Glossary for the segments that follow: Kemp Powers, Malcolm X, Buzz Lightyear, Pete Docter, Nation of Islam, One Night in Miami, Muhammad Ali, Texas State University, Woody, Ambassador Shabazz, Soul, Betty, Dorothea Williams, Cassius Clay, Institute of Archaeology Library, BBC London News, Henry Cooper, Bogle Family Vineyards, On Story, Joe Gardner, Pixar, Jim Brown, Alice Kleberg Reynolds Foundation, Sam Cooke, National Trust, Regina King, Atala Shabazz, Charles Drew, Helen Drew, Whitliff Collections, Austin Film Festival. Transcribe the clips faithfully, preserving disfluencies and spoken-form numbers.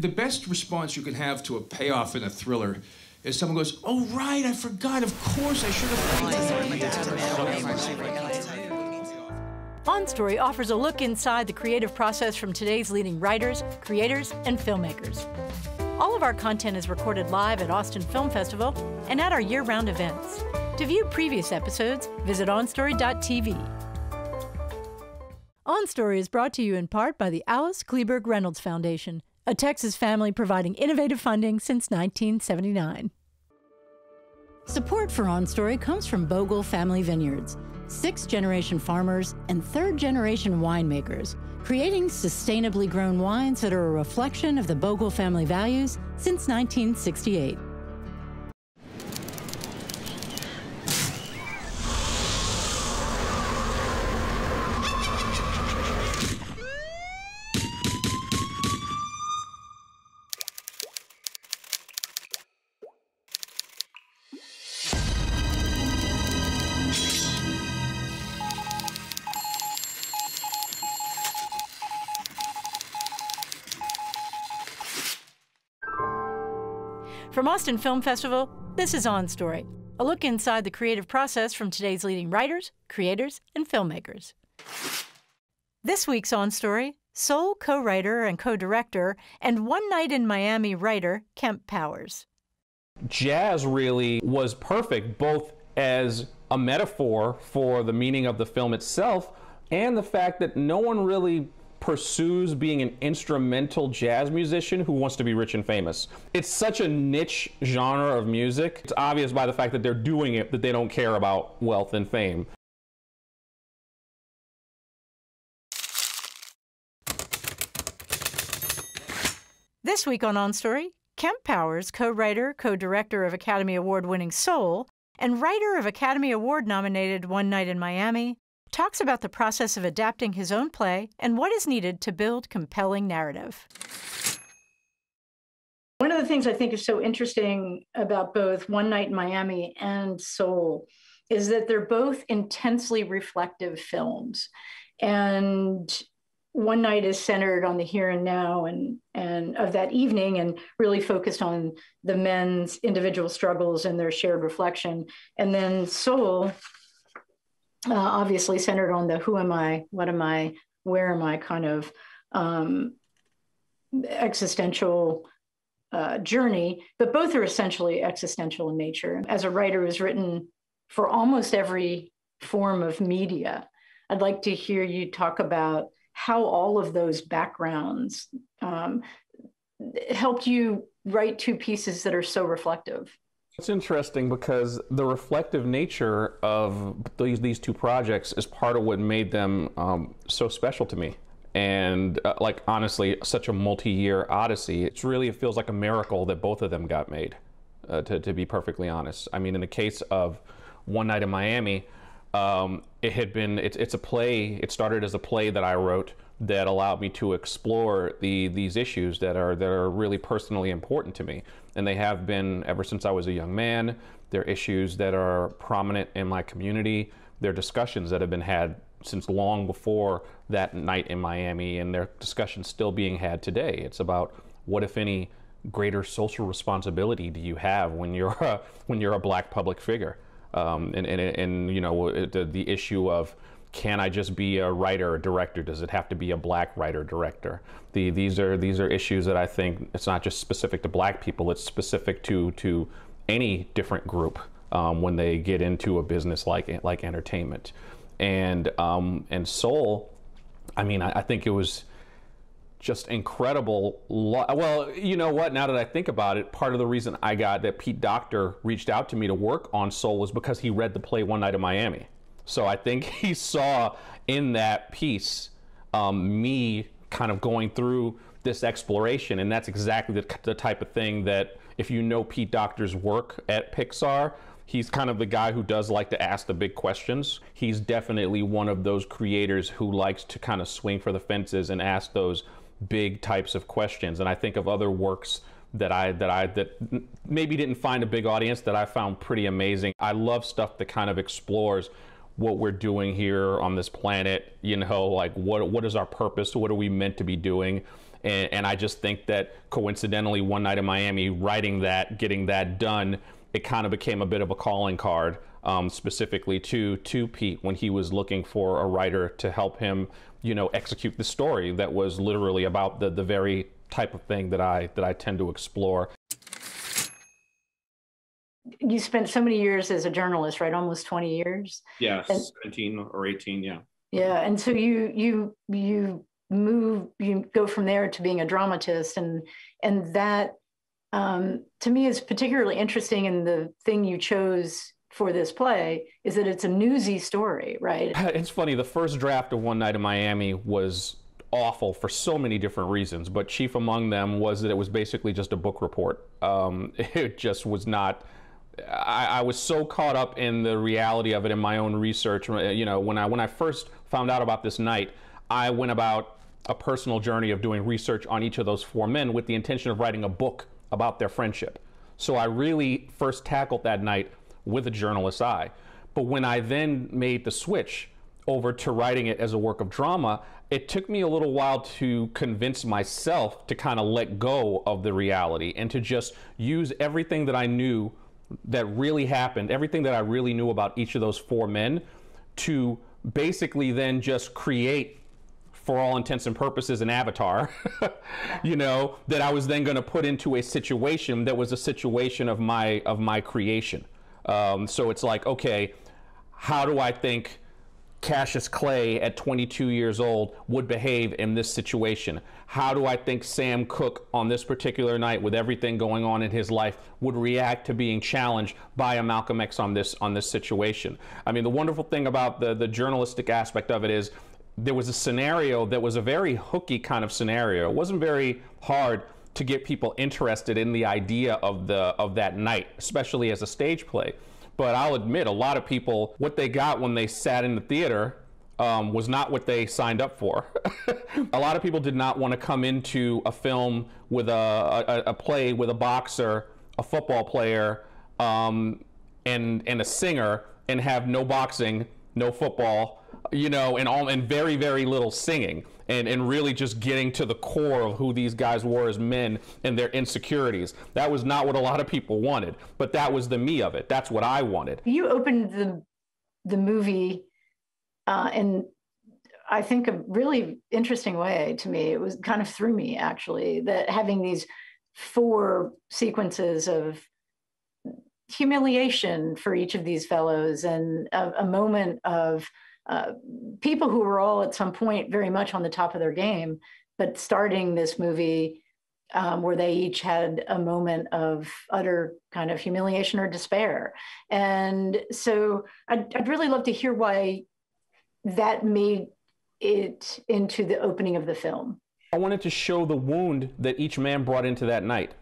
the best response you can have to a payoff in a thriller is someone goes, "Oh right, I forgot. Of course, I should have." On Story offers a look inside the creative process from today's leading writers, creators, and filmmakers. All of our content is recorded live at Austin Film Festival and at our year-round events. To view previous episodes, visit on story dot t v. On Story is brought to you in part by the Alice Kleberg Reynolds Foundation, a Texas family providing innovative funding since nineteen seventy-nine. Support for On Story comes from Bogle Family Vineyards, sixth-generation farmers and third-generation winemakers, creating sustainably grown wines that are a reflection of the Bogle family values since nineteen sixty-eight. From Austin Film Festival, this is On Story, a look inside the creative process from today's leading writers, creators, and filmmakers. This week's On Story, Soul co-writer and co-director and One Night in Miami writer Kemp Powers. Jazz really was perfect, both as a metaphor for the meaning of the film itself and the fact that no one really pursues being an instrumental jazz musician who wants to be rich and famous. It's such a niche genre of music. It's obvious by the fact that they're doing it that they don't care about wealth and fame. This week on On Story, Kemp Powers, co-writer, co-director of Academy Award-winning Soul, and writer of Academy Award-nominated One Night in Miami, talks about the process of adapting his own play and what is needed to build compelling narrative. One of the things I think is so interesting about both One Night in Miami and Soul is that they're both intensely reflective films. And One Night is centered on the here and now and, and of that evening and really focused on the men's individual struggles and their shared reflection. And then Soul, Uh, obviously centered on the who am I, what am I, where am I kind of um, existential uh, journey, but both are essentially existential in nature. As a writer who's written for almost every form of media, I'd like to hear you talk about how all of those backgrounds um, helped you write two pieces that are so reflective. It's interesting because the reflective nature of these, these two projects is part of what made them um, so special to me. And uh, like, honestly, such a multi-year odyssey. It's really, it feels like a miracle that both of them got made, uh, to, to be perfectly honest. I mean, in the case of One Night in Miami, um, it had been, it, it's a play, it started as a play that I wrote that allowed me to explore the these issues that are that are really personally important to me, and they have been ever since I was a young man. They're issues that are prominent in my community. They're discussions that have been had since long before that night in Miami, and they're discussions still being had today. It's about what, if any, greater social responsibility do you have when you're a, when you're a black public figure, um, and, and and you know the the issue of, can I just be a writer or director? Does it have to be a black writer director? The, these are these are issues that I think it's not just specific to black people. It's specific to to any different group um, when they get into a business like like entertainment, and um, and Soul. I mean, I, I think it was just incredible. Well, you know what? Now that I think about it, part of the reason I got that Pete Docter reached out to me to work on Soul was because he read the play One Night in Miami. So I think he saw in that piece um, me kind of going through this exploration, and that's exactly the, the type of thing that, if you know Pete Docter's work at Pixar, he's kind of the guy who does like to ask the big questions. He's definitely one of those creators who likes to kind of swing for the fences and ask those big types of questions. And I think of other works that I that I that maybe didn't find a big audience that I found pretty amazing. I love stuff that kind of explores what we're doing here on this planet, you know, like what what is our purpose? What are we meant to be doing? And, and I just think that coincidentally, One Night in Miami, writing that, getting that done, it kind of became a bit of a calling card, um, specifically to to Pete when he was looking for a writer to help him, you know, execute the story that was literally about the the very type of thing that I that I tend to explore. You spent so many years as a journalist, right? Almost twenty years. Yeah, and, seventeen or eighteen. Yeah. Yeah, and so you you you move you go from there to being a dramatist, and and that um, to me is particularly interesting. And the thing you chose for this play is that it's a newsy story, right? It's funny. The first draft of One Night in Miami was awful for so many different reasons, but chief among them was that it was basically just a book report. Um, it just was not. I, I was so caught up in the reality of it in my own research. You know, when I when I first found out about this night, I went about a personal journey of doing research on each of those four men with the intention of writing a book about their friendship. So I really first tackled that night with a journalist's eye. But when I then made the switch over to writing it as a work of drama, it took me a little while to convince myself to kind of let go of the reality and to just use everything that I knew that really happened, everything that I really knew about each of those four men, to basically then just create, for all intents and purposes, an avatar, you know, that I was then going to put into a situation that was a situation of my of my creation. Um, so it's like, okay, how do I think Cassius Clay at twenty-two years old would behave in this situation? How do I think Sam Cooke on this particular night, with everything going on in his life, would react to being challenged by a Malcolm X on this on this situation? I mean, the wonderful thing about the the journalistic aspect of it is there was a scenario that was a very hooky kind of scenario. It wasn't very hard to get people interested in the idea of the of that night, especially as a stage play. But I'll admit, a lot of people, what they got when they sat in the theater um, was not what they signed up for. A lot of people did not want to come into a film with a, a, a play with a boxer, a football player, um, and, and a singer, and have no boxing, no football, you know, and, all, and very, very little singing, and, and really just getting to the core of who these guys were as men and their insecurities. That was not what a lot of people wanted, but that was the me of it. That's what I wanted. You opened the, the movie uh, in, I think, a really interesting way to me. It was kind of threw me, actually, that having these four sequences of humiliation for each of these fellows, and a, a moment of uh, people who were all at some point very much on the top of their game, but starting this movie um, where they each had a moment of utter kind of humiliation or despair. And so I'd, I'd really love to hear why that made it into the opening of the film. I wanted to show the wound that each man brought into that night.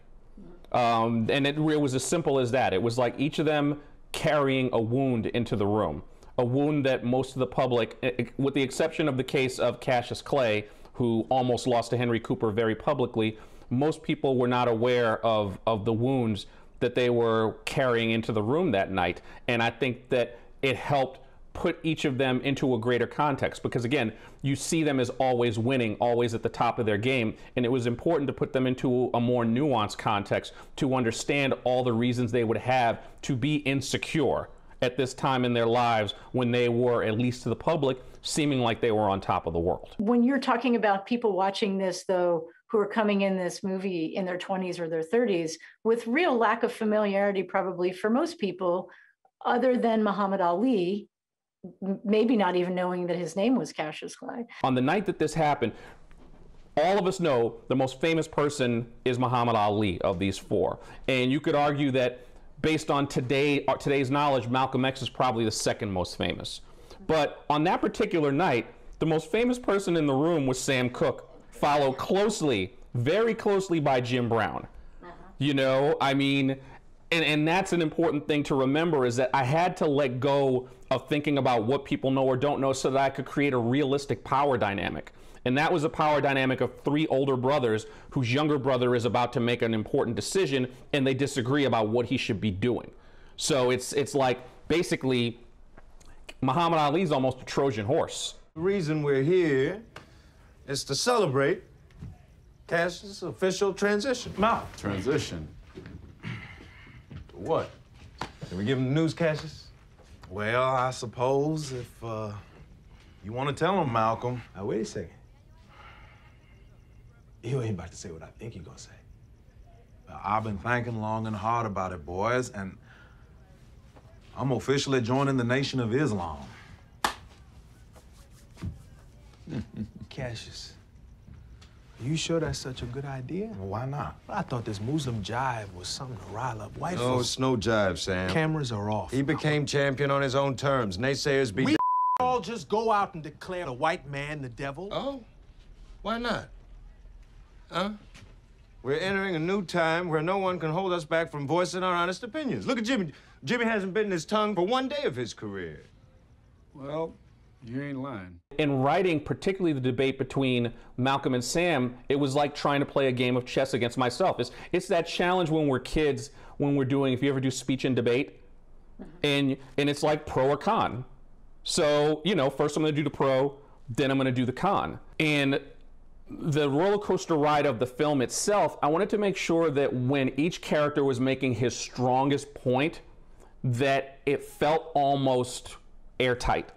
Um, and it, it was as simple as that. It was like each of them carrying a wound into the room, a wound that most of the public, with the exception of the case of Cassius Clay, who almost lost to Henry Cooper very publicly, most people were not aware of, of the wounds that they were carrying into the room that night. And I think that it helped put each of them into a greater context, because again, you see them as always winning, always at the top of their game, and it was important to put them into a more nuanced context to understand all the reasons they would have to be insecure at this time in their lives when they were, at least to the public, seeming like they were on top of the world. When you're talking about people watching this, though, who are coming in this movie in their twenties or their thirties, with real lack of familiarity probably for most people, other than Muhammad Ali, maybe not even knowing that his name was Cassius Clay. On the night that this happened, all of us know the most famous person is Muhammad Ali of these four. And you could argue that based on today, today's knowledge, Malcolm X is probably the second most famous. But on that particular night, the most famous person in the room was Sam Cooke, followed closely, very closely by Jim Brown. Uh-huh. You know, I mean, and, and that's an important thing to remember, is that I had to let go of thinking about what people know or don't know so that I could create a realistic power dynamic. And that was a power dynamic of three older brothers whose younger brother is about to make an important decision, and they disagree about what he should be doing. So it's, it's like, basically, Muhammad Ali's almost a Trojan horse. The reason we're here is to celebrate Cassius' official transition. Mom. Transition? To what? Did we give him the news, Cassius? Well, I suppose if uh, you want to tell him, Malcolm. Now, wait a second. You ain't about to say what I think you're going to say. Well, I've been thinking long and hard about it, boys, and I'm officially joining the Nation of Islam. Cassius, are you sure that's such a good idea? Why not? I thought this Muslim jive was something to rile up white folks. No, it's no jive, Sam. Cameras are off. He became champion on his own terms. Naysayers be. We all just go out and declare the white man the devil. Oh, why not? Huh? We're entering a new time where no one can hold us back from voicing our honest opinions. Look at Jimmy. Jimmy hasn't bitten his tongue for one day of his career. Well, you ain't lying. In writing, particularly the debate between Malcolm and Sam, it was like trying to play a game of chess against myself. It's, it's that challenge when we're kids, when we're doing, if you ever do speech and debate, and, and it's like pro or con. So, you know, first I'm going to do the pro, then I'm going to do the con. And the roller coaster ride of the film itself, I wanted to make sure that when each character was making his strongest point, that it felt almost airtight.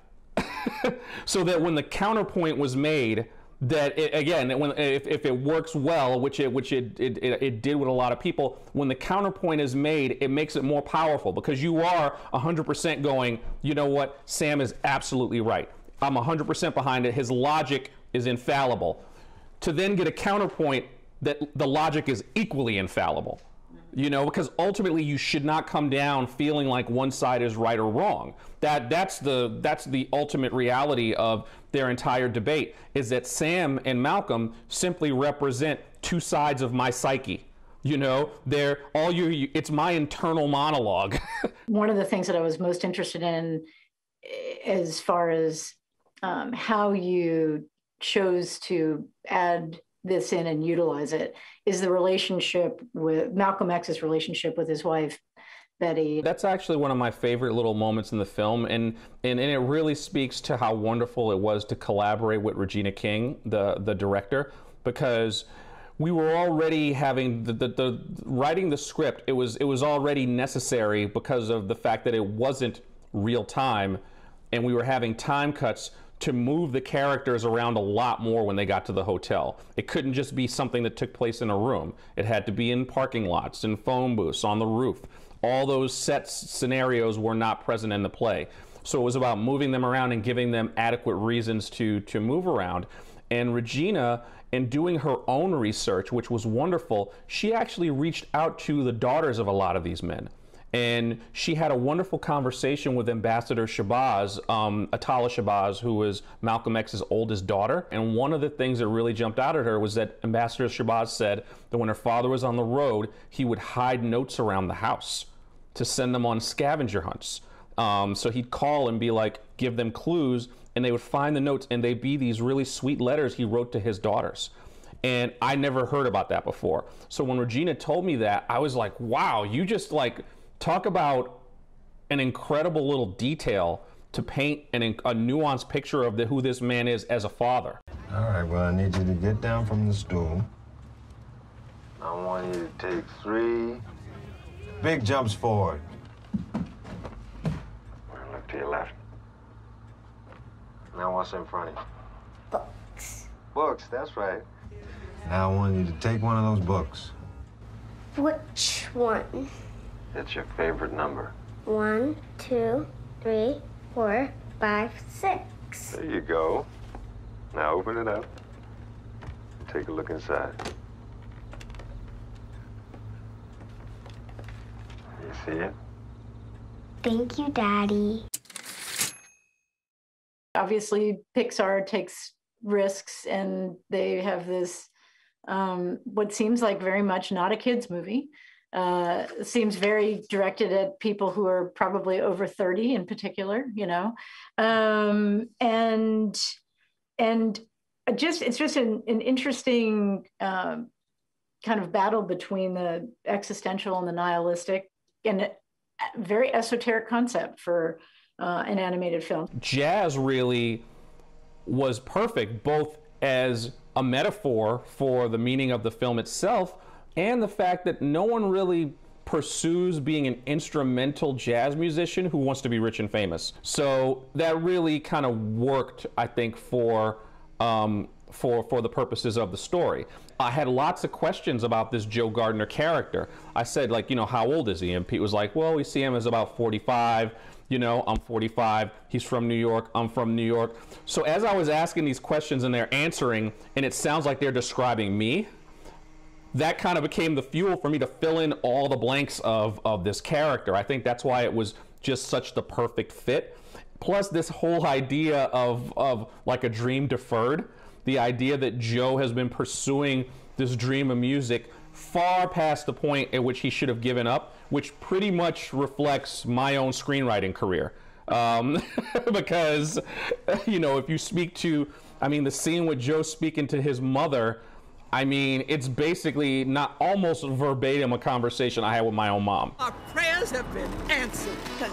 So that when the counterpoint was made, that it, again, when, if, if it works well, which it which it, it, it it did with a lot of people, when the counterpoint is made, it makes it more powerful because you are one hundred percent going, you know what, Sam is absolutely right. I'm one hundred percent behind it. His logic is infallible. To then get a counterpoint that the logic is equally infallible. You know, because ultimately you should not come down feeling like one side is right or wrong. That that's the that's the ultimate reality of their entire debate, is that Sam and Malcolm simply represent two sides of my psyche. You know, they're all you, you it's my internal monologue. One of the things that I was most interested in as far as um, how you chose to add this in and utilize it is the relationship with Malcolm X's relationship with his wife, Betty. That's actually one of my favorite little moments in the film. And, and, and it really speaks to how wonderful it was to collaborate with Regina King, the, the director, because we were already having the, the, the writing the script. It was, it was already necessary because of the fact that it wasn't real time and we were having time cuts to move the characters around a lot more when they got to the hotel. It couldn't just be something that took place in a room. It had to be in parking lots, in phone booths, on the roof. All those set scenarios were not present in the play. So it was about moving them around and giving them adequate reasons to, to move around. And Regina, in doing her own research, which was wonderful, she actually reached out to the daughters of a lot of these men. And she had a wonderful conversation with Ambassador Shabazz, um, Atala Shabazz, who was Malcolm X's oldest daughter. And one of the things that really jumped out at her was that Ambassador Shabazz said that when her father was on the road, he would hide notes around the house to send them on scavenger hunts. Um, so he'd call and be like, give them clues, and they would find the notes, and they'd be these really sweet letters he wrote to his daughters. And I never heard about that before. So when Regina told me that, I was like, wow, you just like... Talk about an incredible little detail to paint an, a nuanced picture of the, who this man is as a father. All right, well, I need you to get down from the stool. I want you to take three big jumps forward. Look to your left. Now what's in front of you? Books. Books, that's right. Now I want you to take one of those books. Which one? It's your favorite number. One, two, three, four, five, six. There you go. Now open it up. Take a look inside. You see it? Thank you, Daddy. Obviously, Pixar takes risks, and they have this, um, what seems like very much not a kid's movie. Uh, seems very directed at people who are probably over thirty in particular, you know, um, and and just it's just an, an interesting uh, kind of battle between the existential and the nihilistic, and a very esoteric concept for uh, an animated film. Jazz really was perfect both as a metaphor for the meaning of the film itself, and the fact that no one really pursues being an instrumental jazz musician who wants to be rich and famous. So that really kind of worked, I think, for um, for for the purposes of the story. I had lots of questions about this Joe Gardner character. I said, like, you know, how old is he? And Pete was like, well, we see him as about forty-five. You know, I'm forty-five, he's from New York, I'm from New York. So as I was asking these questions and they're answering, and it sounds like they're describing me, that kind of became the fuel for me to fill in all the blanks of, of this character. I think that's why it was just such the perfect fit. Plus this whole idea of, of like a dream deferred, the idea that Joe has been pursuing this dream of music far past the point at which he should have given up, which pretty much reflects my own screenwriting career. Um, because, you know, if you speak to, I mean, the scene with Joe speaking to his mother, I mean, it's basically not almost verbatim a conversation I had with my own mom. Our prayers have been answered. A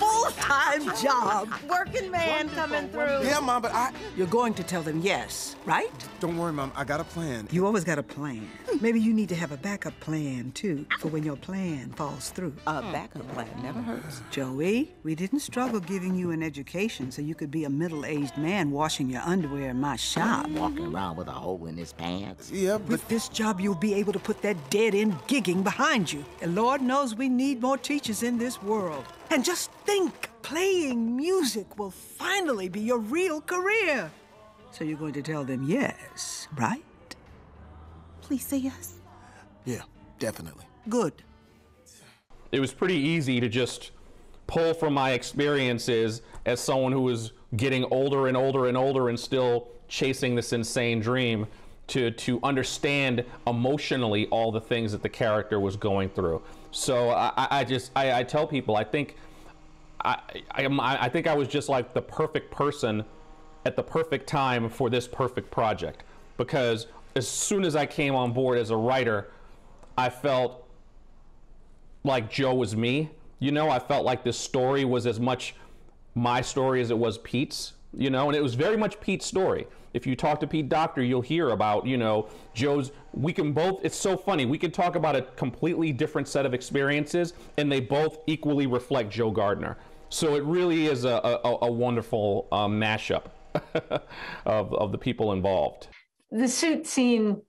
full-time job. Working man wonderful, coming through. Wonderful. Yeah, Mom, but I... You're going to tell them yes, right? Don't worry, Mom. I got a plan. You always got a plan. Maybe you need to have a backup plan, too, for when your plan falls through. A backup plan never hurts. Joey, we didn't struggle giving you an education so you could be a middle-aged man washing your underwear in my shop. Walking around with a hole in his pants. Yeah, but with this job, you'll be able to put that dead-end gigging behind you. And Lord knows we need more teachers in this world. And just think, playing music will finally be your real career. So you're going to tell them yes, right? Please say yes. Yeah, definitely. Good. It was pretty easy to just pull from my experiences as someone who was getting older and older and older and still chasing this insane dream. To, to understand emotionally all the things that the character was going through. So I, I just, I, I tell people, I think I, I, I think I was just like the perfect person at the perfect time for this perfect project. Because as soon as I came on board as a writer, I felt like Joe was me. You know, I felt like this story was as much my story as it was Pete's. You know, and it was very much Pete's story. If you talk to Pete Docter, you'll hear about, you know, Joe's, we can both, it's so funny, we can talk about a completely different set of experiences, and they both equally reflect Joe Gardner. So it really is a, a, a wonderful um, mashup of, of the people involved. The suit scene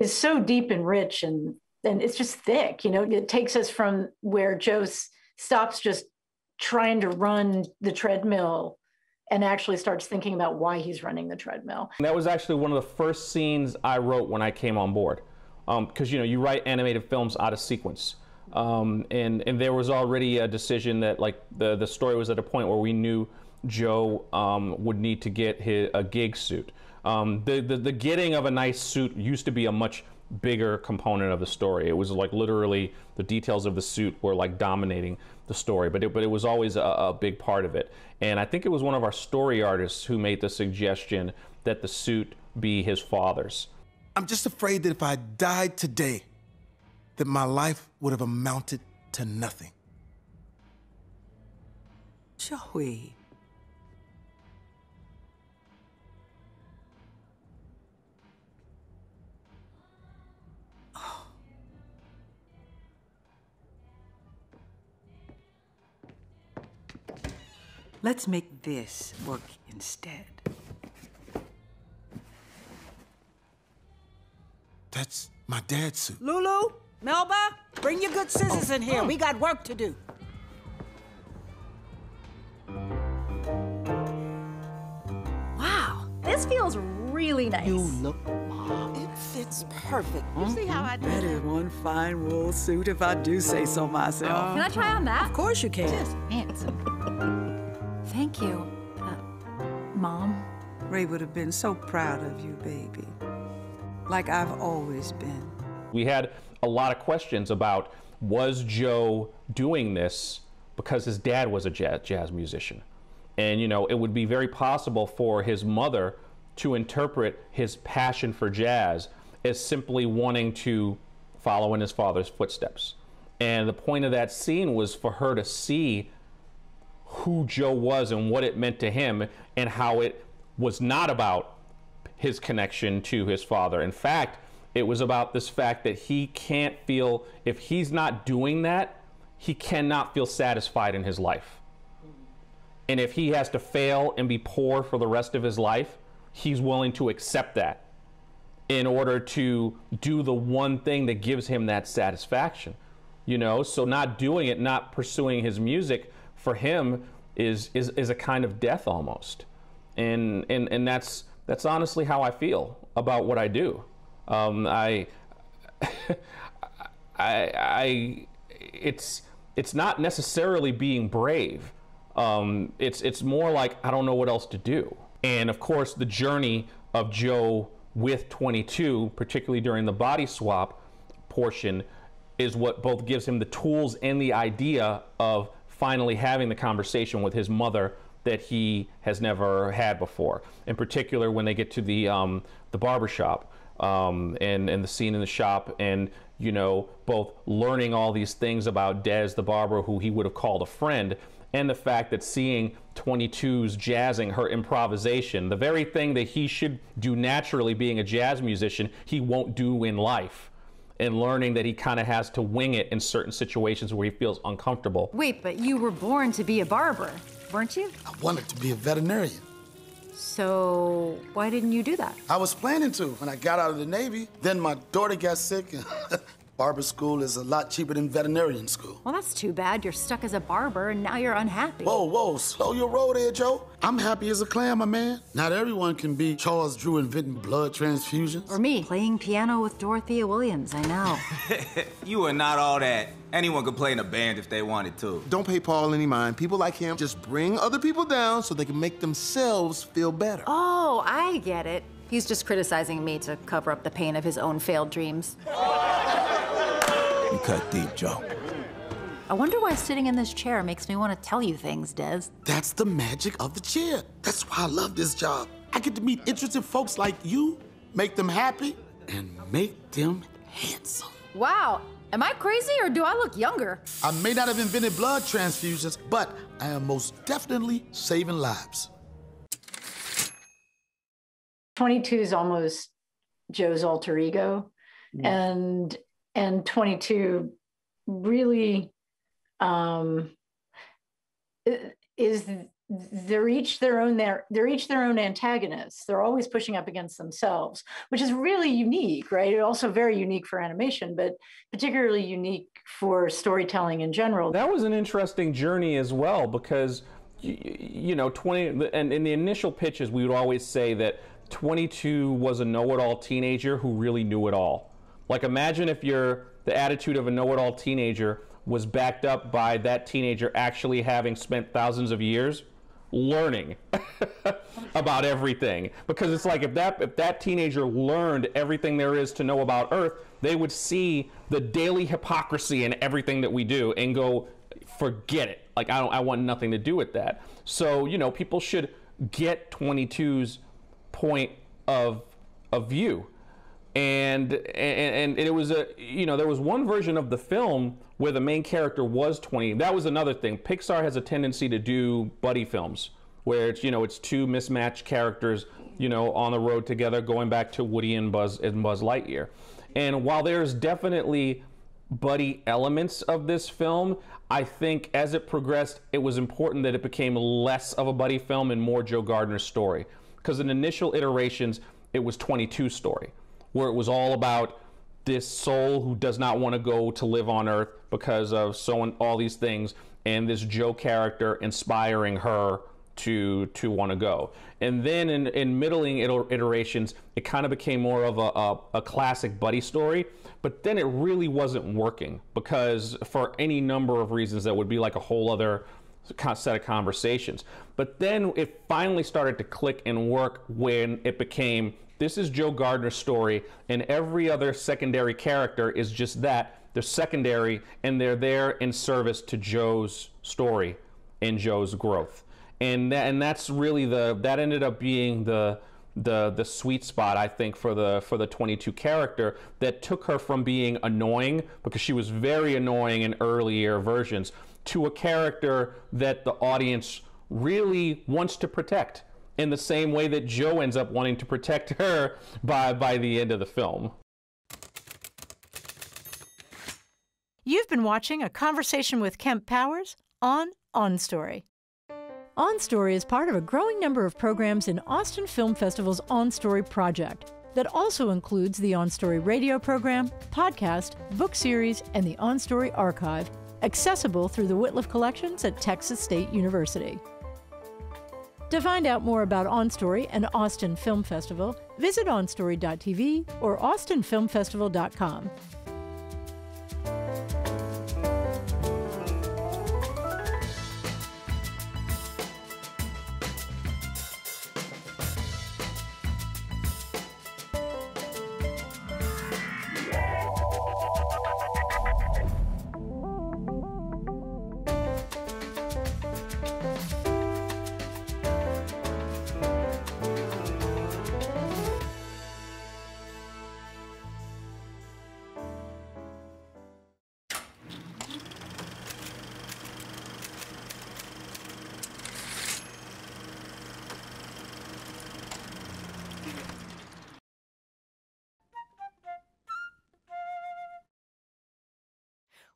is so deep and rich, and, and it's just thick, you know. It takes us from where Joe stops just trying to run the treadmill and actually starts thinking about why he's running the treadmill. And that was actually one of the first scenes I wrote when I came on board. Um, because, you know, you write animated films out of sequence. Um, and, and there was already a decision that, like, the, the story was at a point where we knew Joe um, would need to get his, a gig suit. Um, the, the, the getting of a nice suit used to be a much bigger component of the story. It was like literally the details of the suit were like dominating the story, but it, but it was always a, a big part of it. And I think it was one of our story artists who made the suggestion that the suit be his father's. I'm just afraid that if I died today, that my life would have amounted to nothing. Joey. Let's make this work instead. That's my dad's suit. Lulu, Melba, bring your good scissors in here. We got work to do. Wow, this feels really nice. You look, Mom. It fits perfect. You see how I do that? That is one fine wool suit, if I do say so myself. Can I try on that? Of course you can. Just handsome. Thank you, uh, Mom. Ray would have been so proud of you, baby. Like I've always been. We had a lot of questions about, was Joe doing this because his dad was a jazz, jazz musician? And, you know, it would be very possible for his mother to interpret his passion for jazz as simply wanting to follow in his father's footsteps. And the point of that scene was for her to see who Joe was and what it meant to him, and how it was not about his connection to his father. In fact, it was about this fact that he can't feel, if he's not doing that, he cannot feel satisfied in his life. And if he has to fail and be poor for the rest of his life, he's willing to accept that in order to do the one thing that gives him that satisfaction. You know, so not doing it, not pursuing his music for him is is, is a kind of death almost. And, and and that's that's honestly how I feel about what I do. Um, I, I, I, it's it's not necessarily being brave. Um, it's it's more like I don't know what else to do. And of course, the journey of Joe with twenty-two, particularly during the body swap portion, is what both gives him the tools and the idea of finally having the conversation with his mother that he has never had before. In particular, when they get to the um, the barbershop um, and and the scene in the shop, and you know, both learning all these things about Dez the barber, who he would have called a friend, and the fact that seeing twenty-two's jazzing, her improvisation, the very thing that he should do naturally being a jazz musician, he won't do in life, and learning that he kind of has to wing it in certain situations where he feels uncomfortable. Wait, but you were born to be a barber, weren't you? I wanted to be a veterinarian. So why didn't you do that? I was planning to when I got out of the Navy. Then my daughter got sick. And barber school is a lot cheaper than veterinarian school. Well, that's too bad. You're stuck as a barber, and now you're unhappy. Whoa, whoa, slow your roll there, Joe. I'm happy as a clam, my man. Not everyone can be Charles Drew inventing blood transfusions. Or me, playing piano with Dorothea Williams, I know. You are not all that. Anyone could play in a band if they wanted to. Don't pay Paul any mind. People like him just bring other people down so they can make themselves feel better. Oh, I get it. He's just criticizing me to cover up the pain of his own failed dreams. You cut deep, Joe. I wonder why sitting in this chair makes me want to tell you things, Dez. That's the magic of the chair. That's why I love this job. I get to meet interesting folks like you, make them happy, and make them handsome. Wow. Am I crazy, or do I look younger? I may not have invented blood transfusions, but I am most definitely saving lives. twenty-two is almost Joe's alter ego, mm. and and twenty-two really um, is they're each their own. They're they're each their own antagonists. They're always pushing up against themselves, which is really unique, right? Also very unique for animation, but particularly unique for storytelling in general. That was an interesting journey as well, because you, you know, twenty and in the initial pitches, we would always say that twenty-two was a know-it-all teenager who really knew it all. Like, imagine if your the attitude of a know-it-all teenager was backed up by that teenager actually having spent thousands of years learning about everything. Because it's like, if that if that teenager learned everything there is to know about Earth, they would see the daily hypocrisy in everything that we do and go, forget it. Like, I don't I want nothing to do with that. So, you know, people should get twenty-two's point of of view, and, and and it was a you know there was one version of the film where the main character was twenty. That was another thing. Pixar has a tendency to do buddy films where it's you know it's two mismatched characters you know on the road together, going back to Woody and Buzz and Buzz Lightyear. And while there's definitely buddy elements of this film, I think as it progressed, it was important that it became less of a buddy film and more Joe Gardner's story. Because in initial iterations, it was twenty-two's story, where it was all about this soul who does not want to go to live on Earth because of so and all these things, and this Joe character inspiring her to to want to go. And then in, in middling iterations, it kind of became more of a, a, a classic buddy story, but then it really wasn't working because for any number of reasons that would be like a whole other set of conversations. But then it finally started to click and work when it became, this is Joe Gardner's story, and every other secondary character is just that. They're secondary, and they're there in service to Joe's story and Joe's growth. And that, and that's really the, that ended up being the, the, the sweet spot, I think, for the, for the twenty-two character that took her from being annoying, because she was very annoying in earlier versions, to a character that the audience really wants to protect. in the same way that Joe ends up wanting to protect her by, by the end of the film. You've been watching A Conversation with Kemp Powers on On Story. On Story is part of a growing number of programs in Austin Film Festival's On Story project that also includes the On Story radio program, podcast, book series, and the On Story archive, accessible through the Whitliff Collections at Texas State University. To find out more about On Story and Austin Film Festival, visit on story dot t v or austin film festival dot com.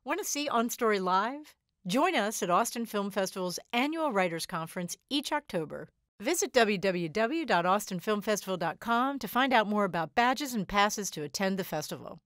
Want to see On Story live? Join us at Austin Film Festival's annual Writers Conference each October. Visit w w w dot austin film festival dot com to find out more about badges and passes to attend the festival.